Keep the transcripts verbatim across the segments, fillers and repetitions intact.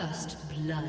First blood.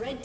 Red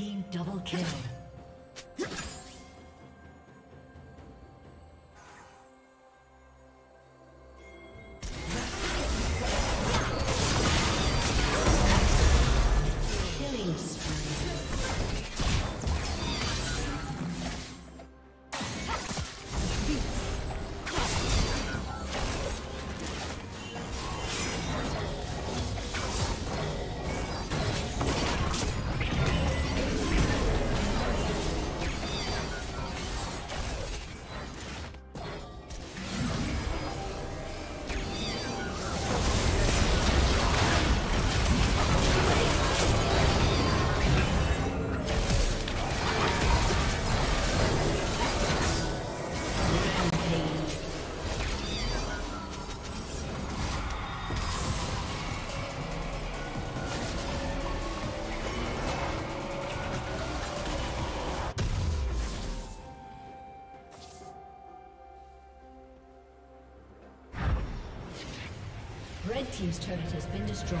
Team double kill. Red team's turret has been destroyed.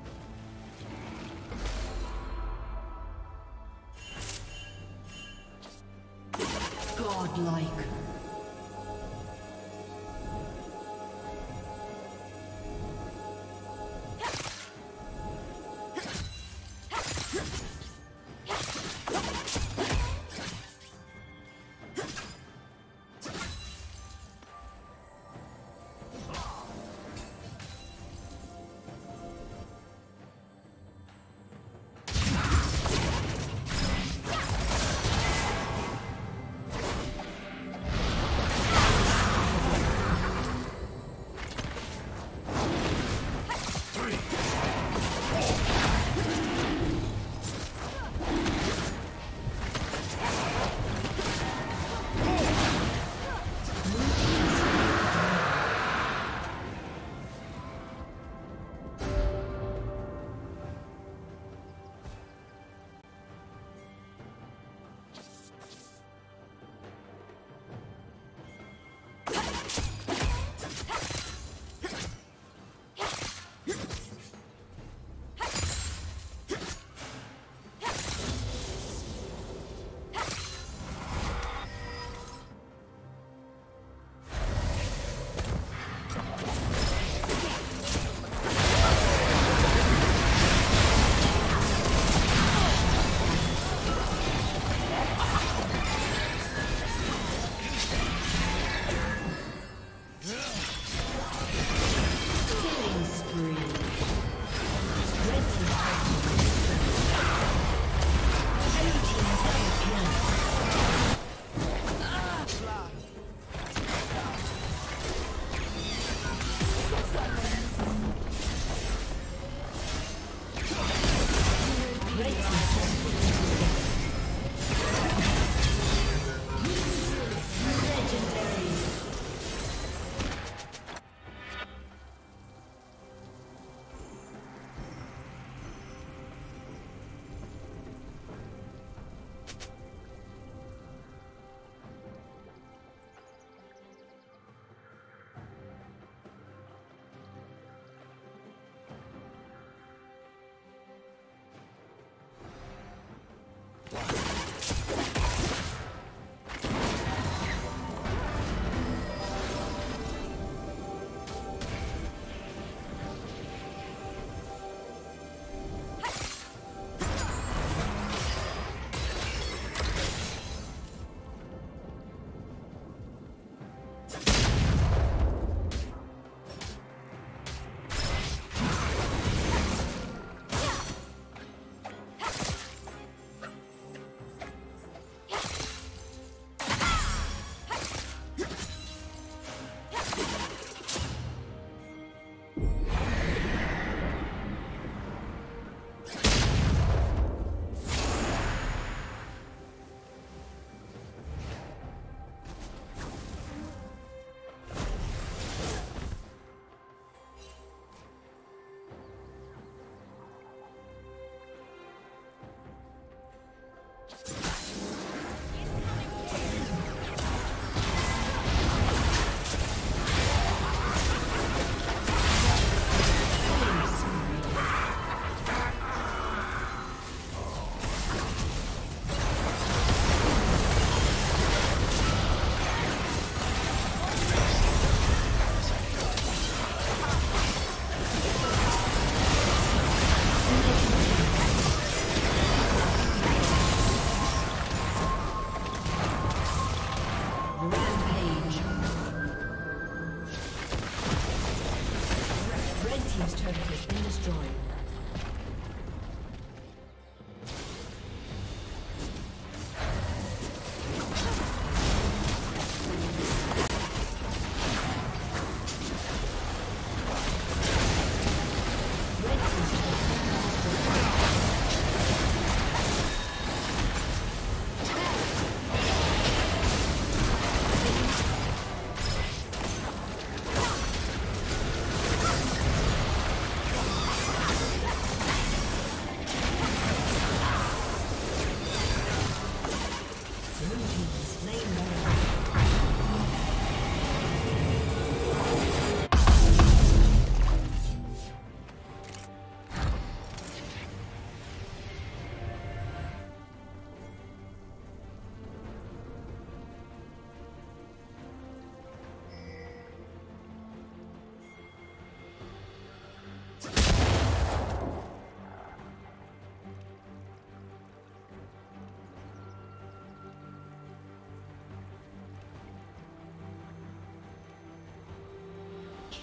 Godlike.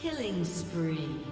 Killing spree.